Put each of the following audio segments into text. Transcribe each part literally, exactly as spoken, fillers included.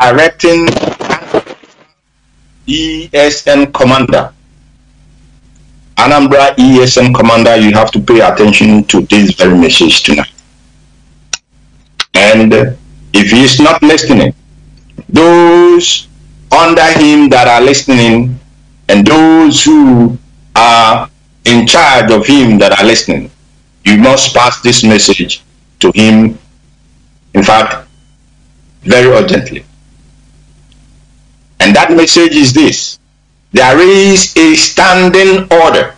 arresting E S N commander, Anambra E S N commander. You have to pay attention to this very message tonight. And if he is not listening, those under him that are listening and those who are in charge of him that are listening, you must pass this message to him, in fact, very urgently. And that message is this: there is a standing order.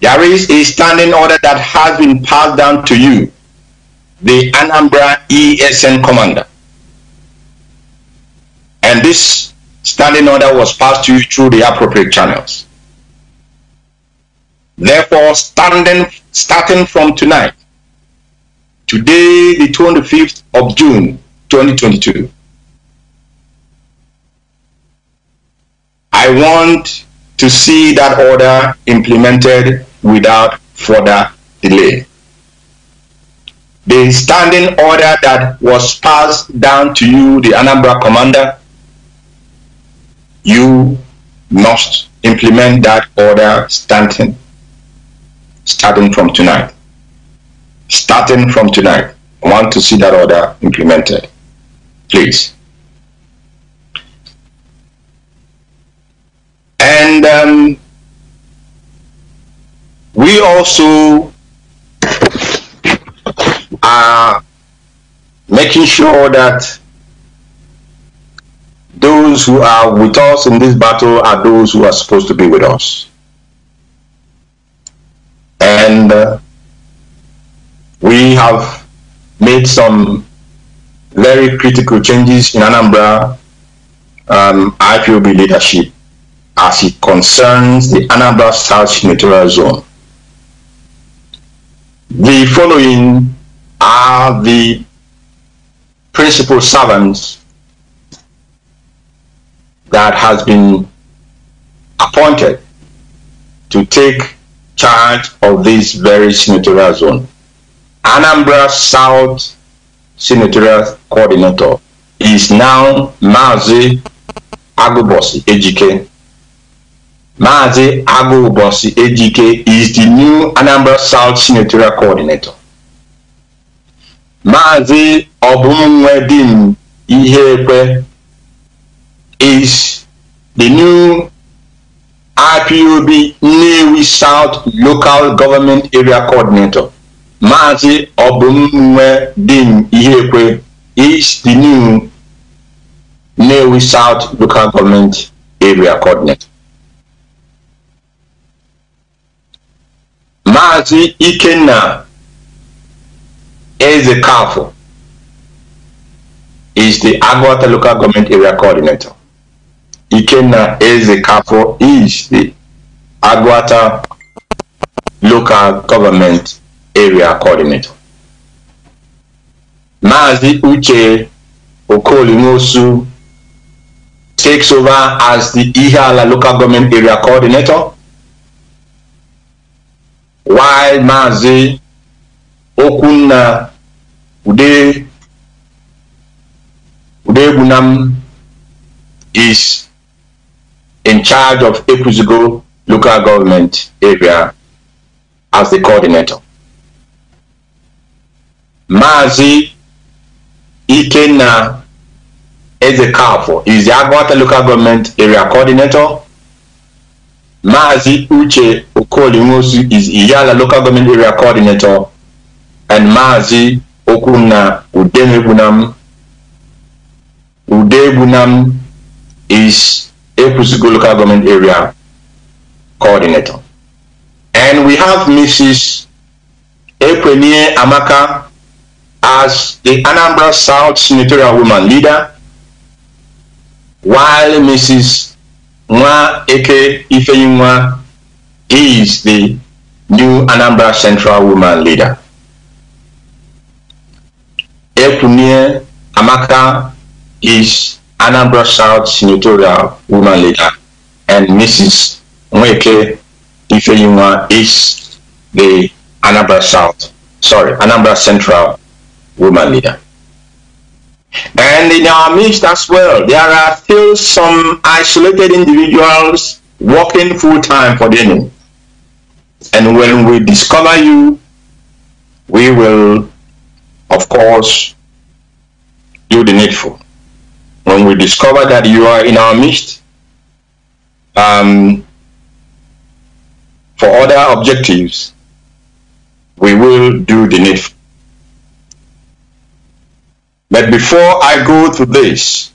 There is a standing order that has been passed down to you, the Anambra E S N commander. And this standing order was passed to you through the appropriate channels. Therefore, standing, starting from tonight, today, the twenty-fifth of June, twenty twenty-two, I want to see that order implemented without further delay. The standing order that was passed down to you, the Anambra commander, you must implement that order starting, starting from tonight. Starting from tonight, I want to see that order implemented. Please. And um, we also are making sure that those who are with us in this battle are those who are supposed to be with us. And uh, we have made some very critical changes in Anambra um, I P O B leadership as it concerns the Anambra South Senatorial Zone. The following are the principal servants that has been appointed to take charge of this very senatorial zone. Anambra South Senatorial Coordinator is now Mazi Agubosi Ejike. Mazi Agubosi Ejike is the new Anambra South Senatorial Coordinator. Mazi Obumwe Dim Ihepe is the new I P O B Nnewi South Local Government Area Coordinator. Mazi Obumwe Dim Ihepe is the new Nnewi South Local Government Area Coordinator. Mazi Ikenna Ezeakafor is the Agwata Local Government Area Coordinator. Ikenna Ezeakafor is the Agwata Local Government Area Coordinator. Mazi Uche Okolimosu takes over as the Ihiala Local Government Area Coordinator, while Mazi Okuna Ude Udebunam is in charge of Ekuzigo Local Government Area as the coordinator. Mazi Ikenna Ezeakafor is the Agwata Local Government Area Coordinator. Mazi Uche Okolimosu is Iyala Local Government Area Coordinator, and Mazi Okuna Udebunam Udebunam is Ekuzigo Local Government Area Coordinator. And we have Missus Ephunye Amaka as the Anambra South Senatorial Woman Leader, while Missus Nwaeke Ifeyinwa is the new Anambra Central Woman Leader. Ephunye Amaka is Anambra South Senatorial Woman Leader, and Missus Nwaeke Ifeyinwa is the Anambra South, sorry, Anambra Central Woman Leader. And in our midst as well, there are still some isolated individuals working full-time for the enemy. And when we discover you, we will, of course, do the needful. When we discover that you are in our midst, um, for other objectives, we will do the needful. But before I go to this,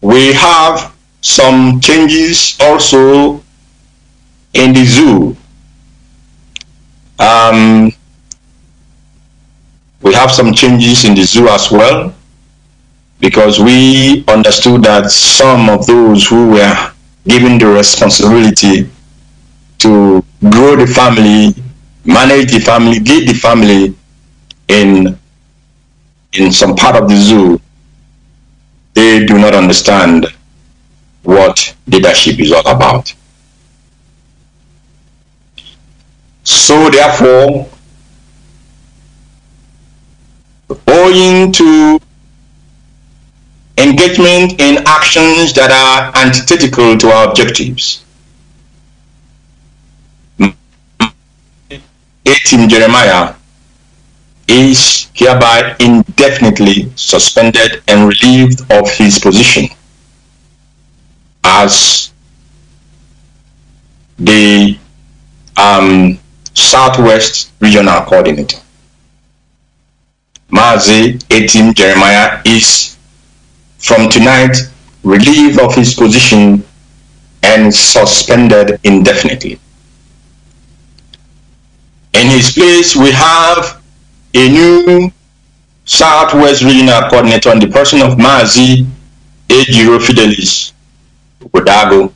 we have some changes also in the zoo. Um, we have some changes in the zoo as well, because we understood that some of those who were given the responsibility to grow the family, manage the family, lead the family in in some part of the zoo, they do not understand what leadership is all about. So therefore, owing to engagement in actions that are antithetical to our objectives, Etim Jeremiah is hereby indefinitely suspended and relieved of his position as the um, Southwest Regional Coordinator. Mazi Etim Jeremiah is from tonight relieved of his position and suspended indefinitely. In his place, we have a new Southwest Regional Coordinator in the person of Mazi Ejiro Fidelis Odago.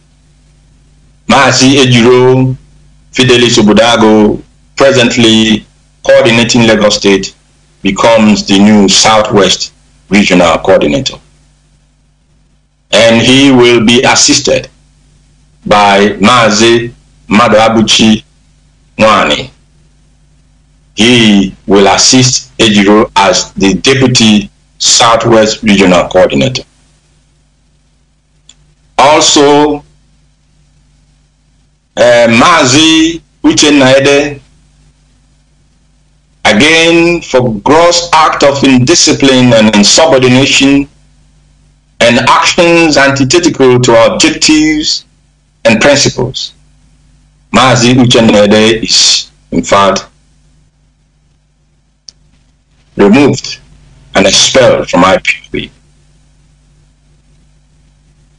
Mazi Ejiro Fidelis Odago, presently coordinating Lagos State, becomes the new Southwest Regional Coordinator. And he will be assisted by Mazi Maduabuchi Nwani. He will assist Ejiro as the Deputy Southwest Regional Coordinator. Also, uh, Mazi Uchenaede, again for gross act of indiscipline and insubordination and actions antithetical to our objectives and principles, Mazi Uchenaede is in fact removed and expelled from I P O B.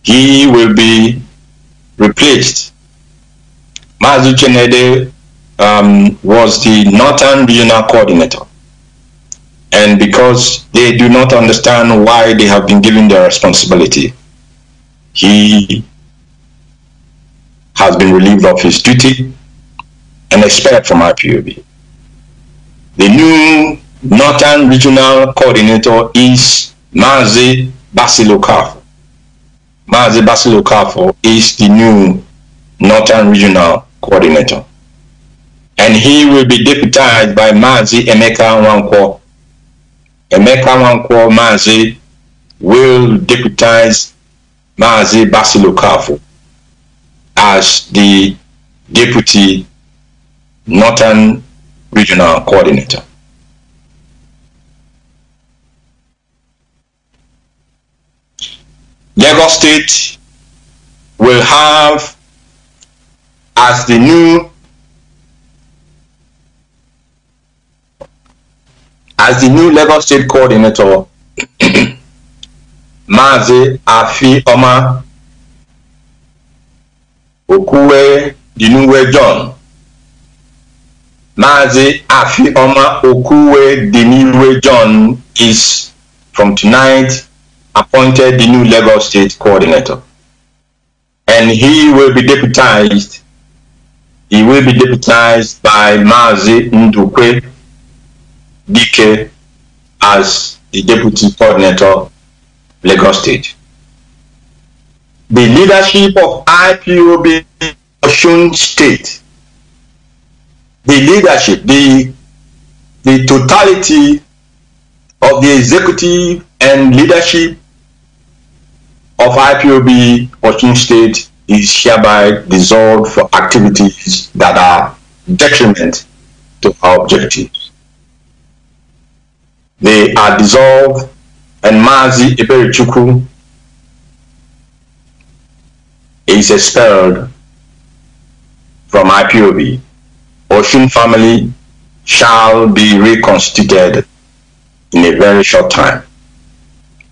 He will be replaced. Mazi Chenede um, was the Northern Regional Coordinator, and because they do not understand why they have been given their responsibility, he has been relieved of his duty and expelled from I P O B. The new Northern Regional Coordinator is Mazi Basil Okafor. Mazi Basil Okafor is the new Northern Regional Coordinator, and he will be deputized by Mazi Emeka Nwanko. Emeka Nwanko Mazi will deputize Mazi Basil Okafor as the Deputy Northern Regional Coordinator. Lagos State will have as the new as the new Lagos State Coordinator Mazi Afiaoma Okwudinwe John. Mazi Afiaoma Okwudinwe John is from tonight appointed the new Lagos State Coordinator, and he will be deputized. He will be deputized by Mazi Ndukwe Dike as the Deputy Coordinator, Lagos State. The leadership of I P O B Osun State, the leadership, the the totality of the executive and leadership of I P O B Osun State is hereby dissolved for activities that are detriment to our objectives. They are dissolved, and Mazi Iperichuku is expelled from I P O B. Osun family shall be reconstituted in a very short time.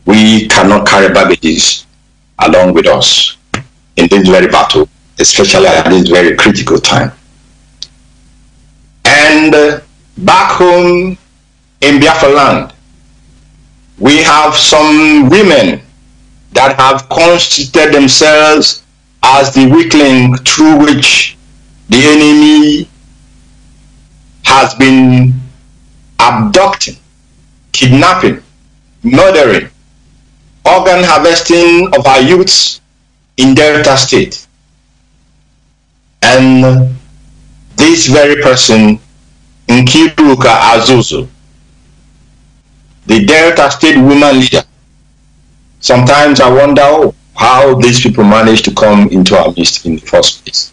We cannot carry baggages along with us in this very battle, especially at this very critical time. And back home in Biafra land, we have some women that have constituted themselves as the weak link through which the enemy has been abducting, kidnapping, murdering, organ harvesting of our youths in Delta State. And this very person, Nkiruka Azuzu, the Delta State woman leader. Sometimes I wonder, oh, how these people managed to come into our midst in the first place.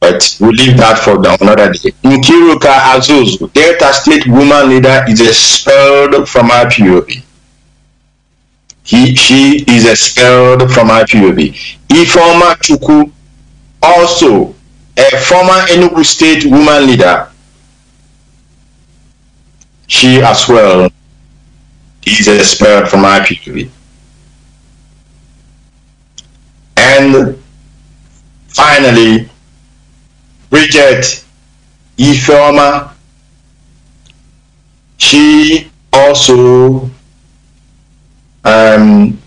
But we leave that for another day. Nkiruka Azuzu, Delta State woman leader, is expelled from I P O B. He, she is expelled from I P O B. Ifeoma Chuku, also a former Enugu State woman leader, she as well is expelled from I P O B. And finally, Bridget Ifeoma, she also um,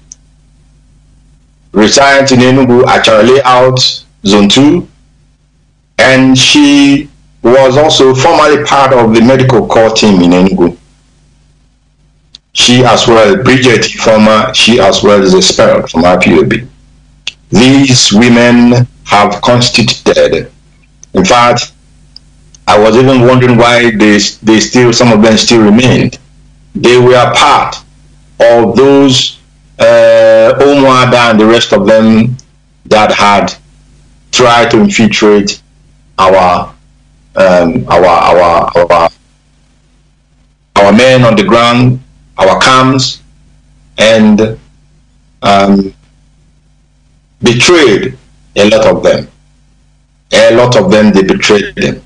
resigned in Enugu, actually out Zone two, and she was also formerly part of the medical core team in Enugu. She as well, Bridget Ifeoma, she as well is expelled from I P O B. These women have constituted. In fact, I was even wondering why they, they still, some of them still remained. They were part of those uh, Omuada and the rest of them that had tried to infiltrate our um, our, our our our men on the ground, our camps, and um, betrayed a lot of them. A lot of them, they betrayed them.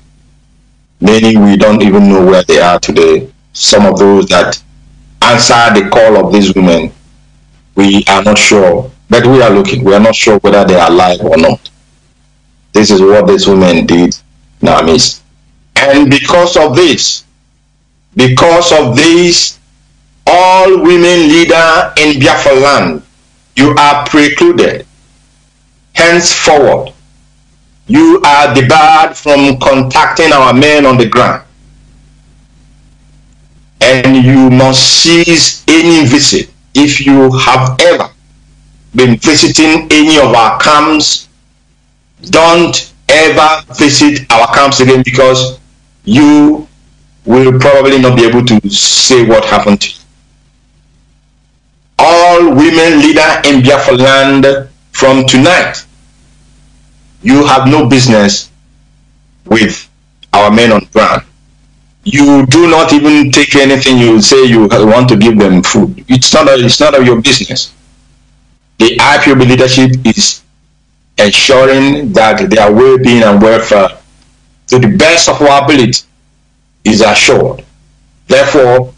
Many, we don't even know where they are today. Some of those that answered the call of these women, we are not sure. But we are looking. We are not sure whether they are alive or not. This is what these women did in our midst. And because of this, because of this, all women leader in Biafra land, you are precluded. Henceforward, you are debarred from contacting our men on the ground, and you must cease any visit. If you have ever been visiting any of our camps, don't ever visit our camps again, because you will probably not be able to say what happened to you. All women leader in Biafra land, from tonight, you have no business with our men on the ground. You do not even take anything. You say you want to give them food. It's not, it's not of your business. The I P O B leadership is ensuring that their well-being and welfare, to the best of our ability, is assured. Therefore,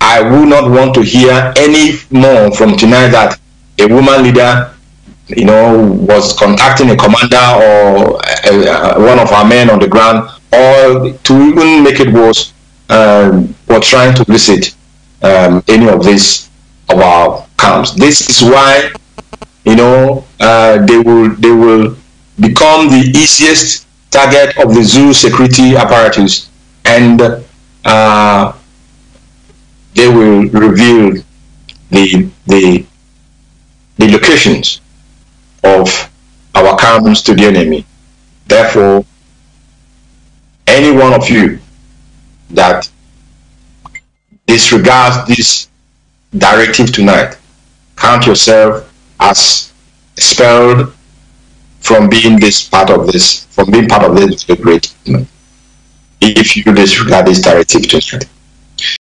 I will not want to hear any more from tonight that a woman leader, you know, was contacting a commander or a, a, one of our men on the ground, or to even make it worse, um, or trying to visit um, any of these of our camps. This is why, you know, uh, they will they will become the easiest target of the zoo security apparatus, and uh, they will reveal the the the locations of our camps to the enemy. Therefore, any one of you that disregards this directive tonight. Count yourself as expelled from being this part of this, from being part of this great. If you disregard this directive tonight.